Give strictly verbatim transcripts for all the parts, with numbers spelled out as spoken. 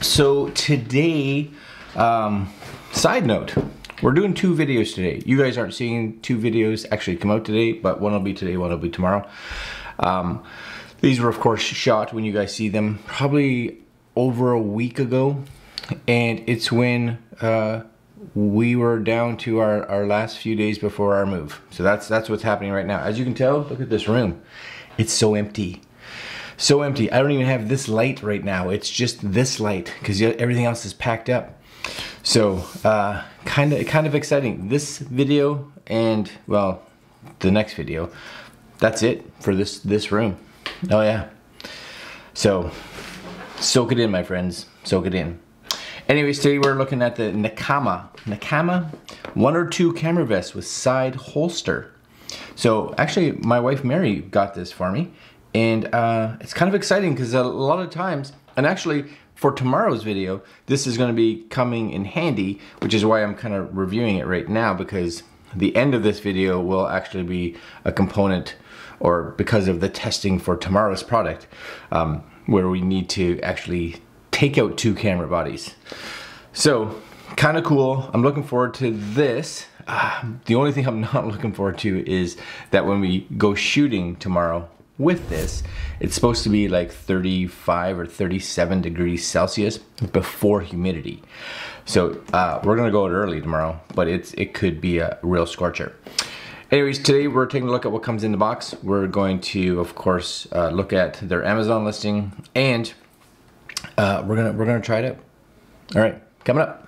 So today, um, side note, we're doing two videos today. You guys aren't seeing two videos actually come out today, but one will be today, one will be tomorrow. Um, these were of course shot when you guys see them, probably over a week ago. And it's when uh, we were down to our, our last few days before our move. So that's, that's what's happening right now. As you can tell, look at this room. It's so empty. So empty. I don't even have this light right now. It's just this light because everything else is packed up. So, uh, kind of kind of exciting. This video and, well, the next video, that's it for this, this room. Oh yeah. So, soak it in, my friends. Soak it in. Anyways, today we're looking at the Nicama. Nicama, one or two camera vests with side holster. So, actually, my wife Mary got this for me. And uh, it's kind of exciting because a lot of times, and actually for tomorrow's video, this is going to be coming in handy, which is why I'm kind of reviewing it right now, because the end of this video will actually be a component, or because of the testing for tomorrow's product, um, where we need to actually take out two camera bodies. So kind of cool. I'm looking forward to this. Uh, the only thing I'm not looking forward to is that when we go shooting tomorrow, with this, it's supposed to be like thirty-five or thirty-seven degrees Celsius before humidity. So uh, we're gonna go out early tomorrow, but it's it could be a real scorcher. Anyways, today we're taking a look at what comes in the box. We're going to, of course, uh, look at their Amazon listing, and uh, we're gonna we're gonna try it out. All right, coming up.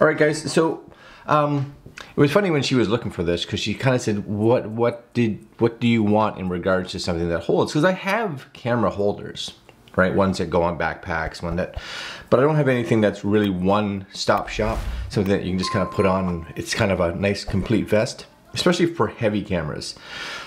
All right, guys, so um, it was funny when she was looking for this, because she kind of said, what what did what do you want in regards to something that holds? Because I have camera holders, right? Ones that go on backpacks, one that, but I don't have anything that's really one-stop shop, something that you can just kind of put on, and it's kind of a nice complete vest, especially for heavy cameras.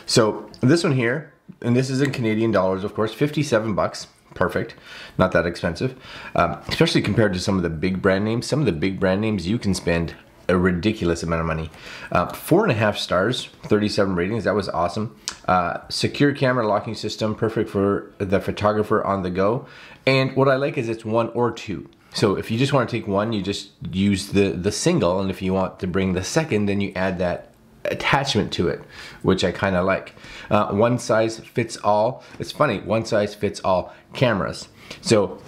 So this one here, and this is in Canadian dollars, of course, fifty-seven bucks. Perfect, not that expensive, um, especially compared to some of the big brand names. Some of the big brand names you can spend a ridiculous amount of money. Uh, four and a half stars, thirty-seven ratings, that was awesome. Uh, secure camera locking system, perfect for the photographer on the go. And what I like is it's one or two. So if you just want to take one, you just use the, the single, and if you want to bring the second, then you add that attachment to it, which I kind of like. Uh, one size fits all. It's funny, one size fits all cameras. So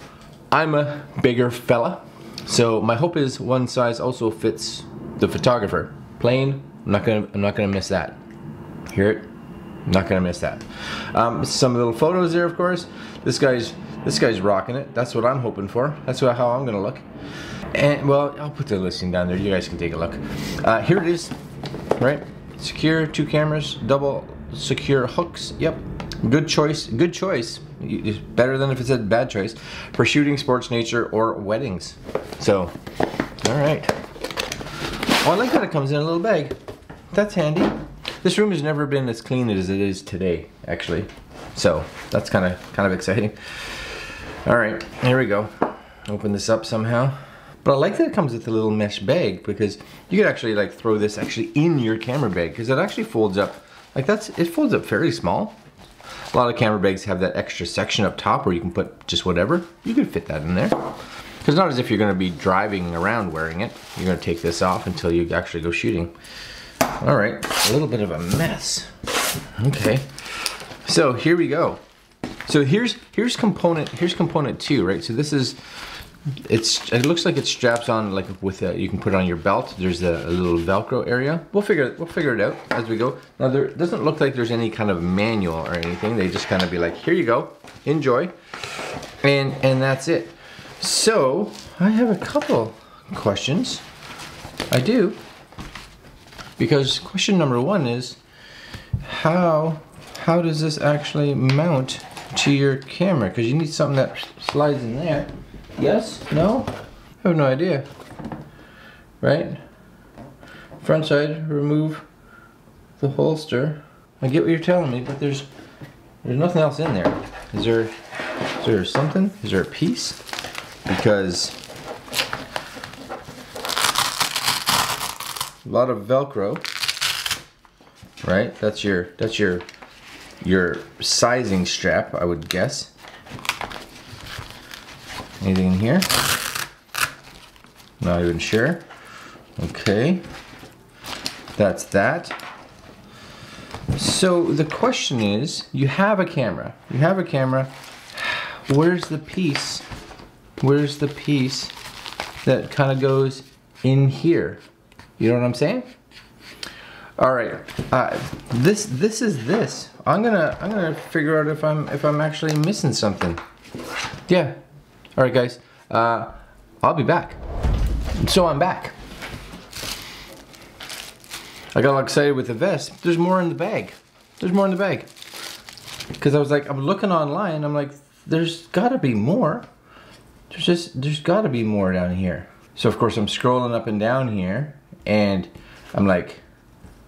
I'm a bigger fella, so my hope is one size also fits the photographer. Plain, I'm not gonna, I'm not gonna miss that. Hear it? I'm not gonna miss that. Um, some little photos there, of course. This guy's, this guy's rocking it. That's what I'm hoping for. That's what, how I'm gonna look. And well, I'll put the listing down there. You guys can take a look. Uh, here it is. Right, secure two cameras, double secure hooks. Yep, good choice. Good choice. It's better than if it said bad choice for shooting, sports, nature, or weddings. So, all right. Oh, I like that it comes in a little bag. That's handy. This room has never been as clean as it is today, actually. So that's kind of kind of exciting. All right, here we go. Open this up somehow. But I like that it comes with a little mesh bag, because you could actually like throw this actually in your camera bag, because it actually folds up. Like that's, it folds up fairly small. A lot of camera bags have that extra section up top where you can put just whatever. You could fit that in there. Because it's not as if you're going to be driving around wearing it. You're going to take this off until you actually go shooting. All right, a little bit of a mess. Okay, so here we go. So here's here's component here's component two, right? So this is. It's, it looks like it straps on like with a, you can put it on your belt. There's a, a little Velcro area. We'll figure, we'll figure it out as we go. Now there doesn't look like there's any kind of manual or anything. They just kind of be like, here you go, enjoy. And, and that's it. So I have a couple questions. I do. Because question number one is, how, how does this actually mount to your camera? Because you need something that slides in there. Yes? No? I have no idea. Right? Front side, remove the holster. I get what you're telling me, but there's there's nothing else in there. Is there, is there something? Is there a piece? Because a lot of Velcro. right? That's your that's your your sizing strap, I would guess. Anything in here? Not even sure. Okay. That's that. So the question is, you have a camera. You have a camera. Where's the piece? Where's the piece that kind of goes in here? You know what I'm saying? All right. Uh, this this is this. I'm gonna I'm gonna figure out if I'm if I'm actually missing something. Yeah. All right, guys. Uh, I'll be back. So I'm back. I got all excited with the vest. There's more in the bag. There's more in the bag. Because I was like, I'm looking online. I'm like, there's gotta be more. There's just, there's gotta be more down here. So of course I'm scrolling up and down here and I'm like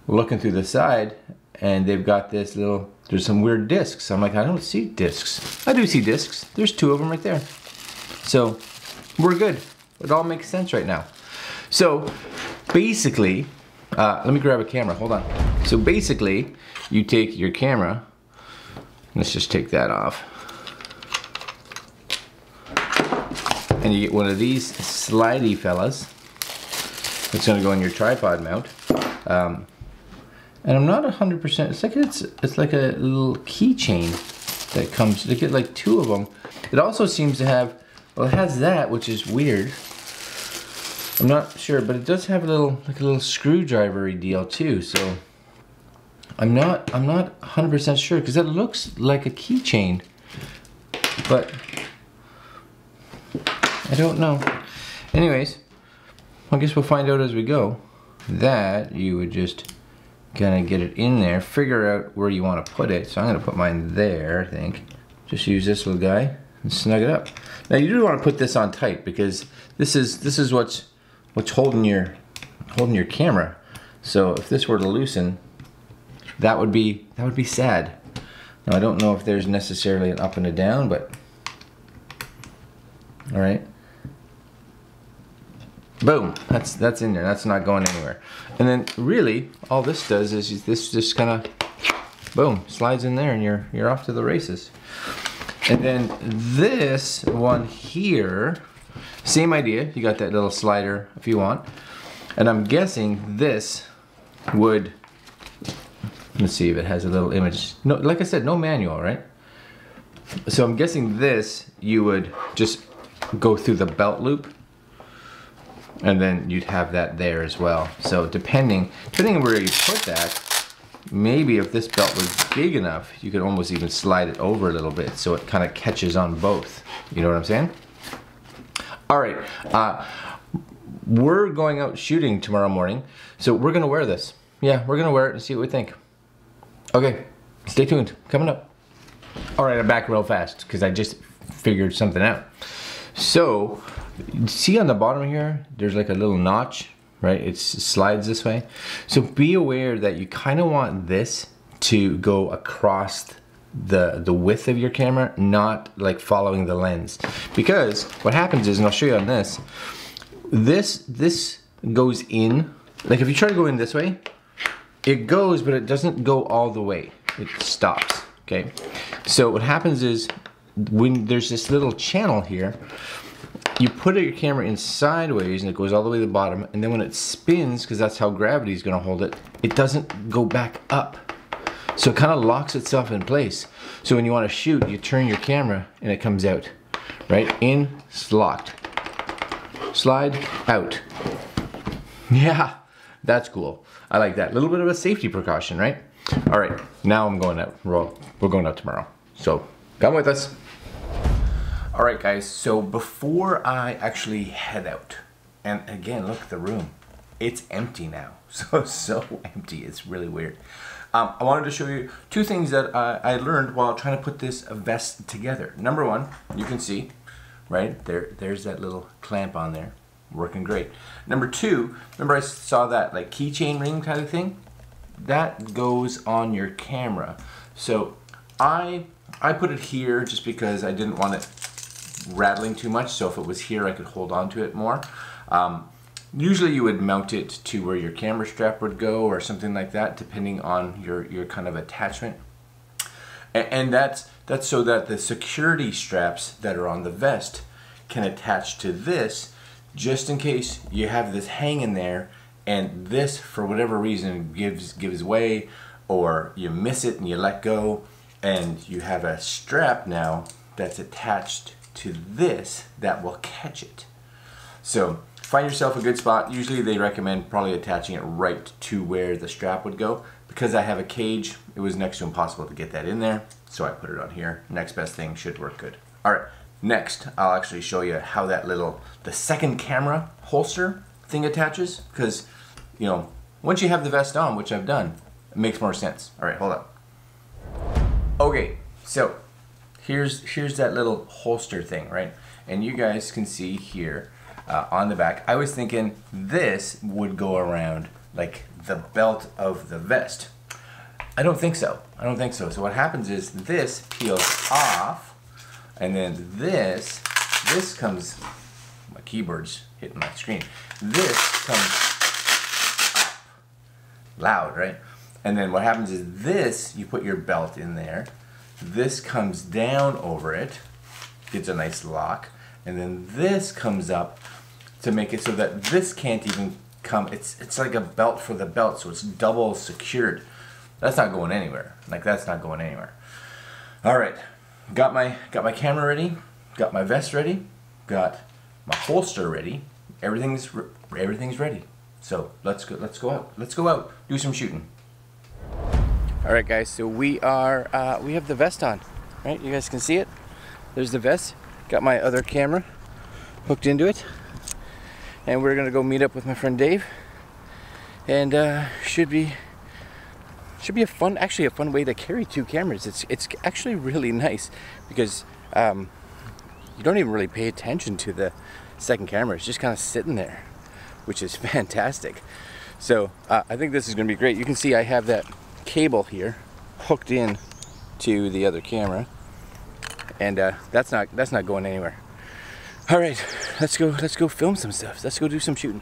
looking through the side and they've got this little, there's some weird discs. I'm like, I don't see discs. I do see discs. There's two of them right there. So we're good. It all makes sense right now. So basically, Uh, let me grab a camera, hold on. So basically, you take your camera, let's just take that off. And you get one of these slidey fellas. It's gonna go in your tripod mount. Um, and I'm not one hundred percent, it's like it's, it's like a little keychain that comes, they get like two of them. It also seems to have, well it has that, which is weird. I'm not sure, but it does have a little, like a little screwdrivery deal too. So I'm not, I'm not one hundred percent sure because that looks like a keychain, but I don't know. Anyways, I guess we'll find out as we go. That you would just kind of get it in there, figure out where you want to put it. So I'm gonna put mine there. I think just use this little guy and snug it up. Now you do want to put this on tight because this is this is what's. What's holding your holding your camera? So if this were to loosen, that would be that would be sad. Now I don't know if there's necessarily an up and a down, but all right. Boom. That's that's in there. That's not going anywhere. And then really, all this does is this just kind of boom slides in there, and you're you're off to the races. And then this one here. Same idea, you got that little slider if you want. And I'm guessing this would, let's see if it has a little image. No, like I said, no manual, right? So I'm guessing this, you would just go through the belt loop and then you'd have that there as well. So depending, depending on where you put that, maybe if this belt was big enough, you could almost even slide it over a little bit so it kind of catches on both. You know what I'm saying? All right, uh, we're going out shooting tomorrow morning, so we're gonna wear this. Yeah, we're gonna wear it and see what we think. Okay, stay tuned, coming up. All right, I'm back real fast, because I just figured something out. So, see on the bottom here, there's like a little notch, right? It slides this way. So be aware that you kinda want this to go across the the width of your camera, not like following the lens, because what happens is, and I'll show you on this, this this goes in, like if you try to go in this way, it goes, but it doesn't go all the way, it stops. Okay, so what happens is when there's this little channel here, you put your camera in sideways and it goes all the way to the bottom, and then when it spins, because that's how gravity is going to hold it, it doesn't go back up. So it kind of locks itself in place. So when you want to shoot, you turn your camera and it comes out, right? In, slot, slide, out. Yeah, that's cool. I like that. A little bit of a safety precaution, right? All right, now I'm going out. We're, all, we're going out tomorrow. So come with us. All right, guys. So before I actually head out, and again, look at the room. It's empty now. So, so empty. It's really weird. Um, I wanted to show you two things that uh, I learned while trying to put this vest together. Number one, you can see, right, there, there's that little clamp on there, working great. Number two, remember I saw that like keychain ring kind of thing? That goes on your camera. So I, I put it here just because I didn't want it rattling too much, so if it was here I could hold on to it more. Um, Usually you would mount it to where your camera strap would go or something like that, depending on your, your kind of attachment. And, and that's, that's so that the security straps that are on the vest can attach to this, just in case you have this hanging there and this, for whatever reason, gives, gives way, or you miss it and you let go, and you have a strap now that's attached to this that will catch it. So find yourself a good spot. Usually they recommend probably attaching it right to where the strap would go. Because I have a cage, it was next to impossible to get that in there, so I put it on here. Next best thing, should work good. All right, next I'll actually show you how that little, the second camera holster thing attaches, because, you know, once you have the vest on, which I've done, it makes more sense. All right, hold up. Okay, so here's, here's that little holster thing, right? And you guys can see here uh, on the back, I was thinking this would go around like the belt of the vest. I don't think so, I don't think so. So what happens is this peels off, and then this, this comes, my keyboard's hitting my screen. This comes up, loud, right? And then what happens is this, you put your belt in there, this comes down over it, gets a nice lock, and then this comes up to make it so that this can't even come. It's, it's like a belt for the belt, so it's double secured. That's not going anywhere. Like, that's not going anywhere. All right, got my, got my camera ready, got my vest ready, got my holster ready. Everything's, everything's ready. So let's go, let's go out. Let's go out, do some shooting. All right, guys, so we are, uh, we have the vest on, right? You guys can see it. There's the vest. Got my other camera hooked into it. And we're gonna go meet up with my friend Dave. And uh, should be, should be a fun, actually a fun way to carry two cameras. It's, it's actually really nice because um, you don't even really pay attention to the second camera. It's just kind of sitting there, which is fantastic. So uh, I think this is gonna be great. You can see I have that cable here hooked in to the other camera, and uh, that's not that's not going anywhere. All right, let's go let's go film some stuff. Let's go do some shooting.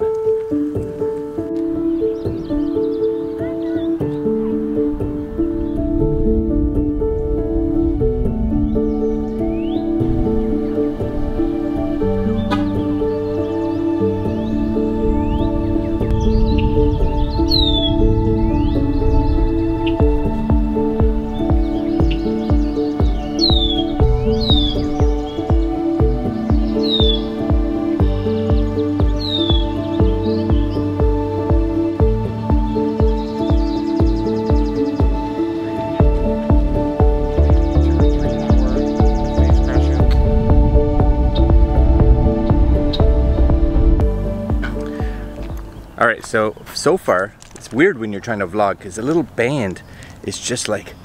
Alright, so, so far, it's weird when you're trying to vlog because the little band is just like,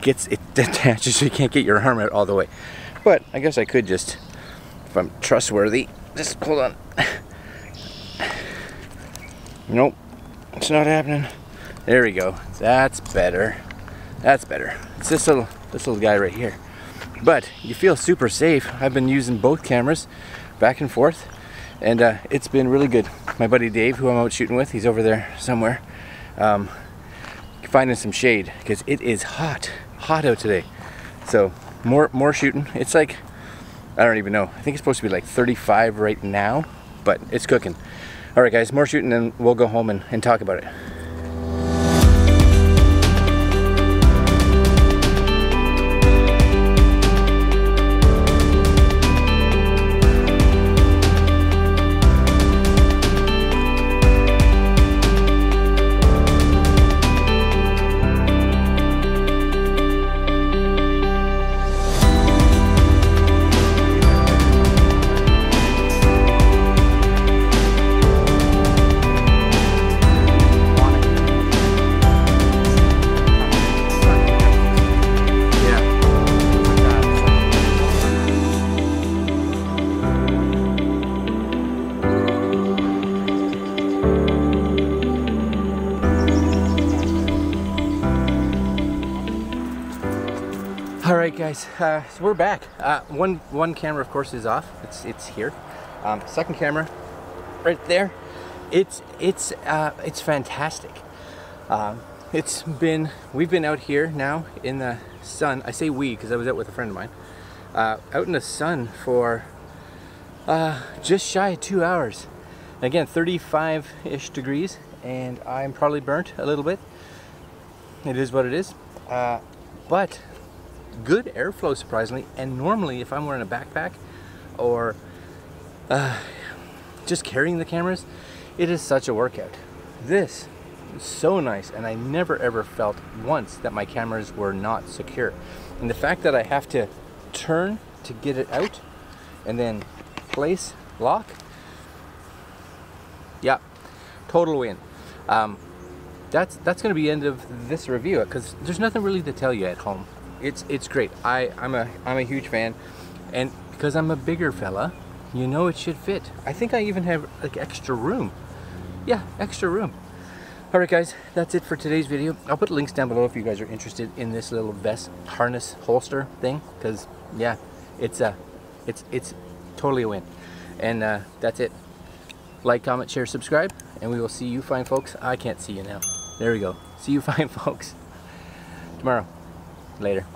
gets, it detaches so you can't get your arm out all the way. But I guess I could just, if I'm trustworthy, just hold on. Nope, it's not happening. There we go, that's better. That's better. It's this little, this little guy right here. But you feel super safe. I've been using both cameras back and forth. And uh, it's been really good. My buddy Dave, who I'm out shooting with, he's over there somewhere, um, finding some shade because it is hot, hot out today. So more, more shooting. It's like, I don't even know. I think it's supposed to be like thirty-five right now, but it's cooking. All right, guys, more shooting, and we'll go home and, and talk about it. Alright guys, uh, so we're back. Uh, one one camera of course is off, it's, it's here. Um, second camera, right there. it's it's uh, it's fantastic. Um, it's been we've been out here now in the sun. I say we because I was out with a friend of mine, uh, out in the sun for uh, just shy of two hours. And again, thirty-five-ish degrees, and I'm probably burnt a little bit. It is what it is, uh, but good airflow surprisingly. And normally, if I'm wearing a backpack or uh, just carrying the cameras, it is such a workout. This is so nice, and I never ever felt once that my cameras were not secure. And the fact that I have to turn to get it out and then place, lock, yeah, total win. Um, that's that's going to be the end of this review, because there's nothing really to tell you at home. It's it's great. I, I'm a I'm a huge fan, and because I'm a bigger fella, you know it should fit. I think I even have like extra room. Yeah, extra room. All right, guys, that's it for today's video. I'll put links down below if you guys are interested in this little vest harness holster thing, because yeah, it's a, uh, it's it's totally a win. And uh, that's it. Like, comment, share, subscribe, and we will see you fine folks. I can't see you now. There we go. See you fine folks tomorrow. Later.